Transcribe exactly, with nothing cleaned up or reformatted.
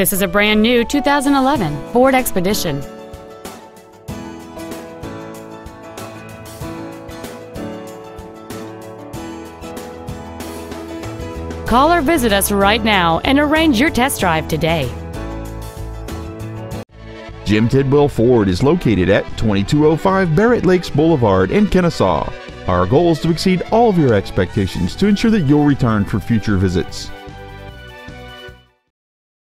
This is a brand new two thousand eleven Ford Expedition. Call or visit us right now and arrange your test drive today. Jim Tidwell Ford is located at twenty-two oh five Barrett Lakes Boulevard in Kennesaw. Our goal is to exceed all of your expectations to ensure that you'll return for future visits.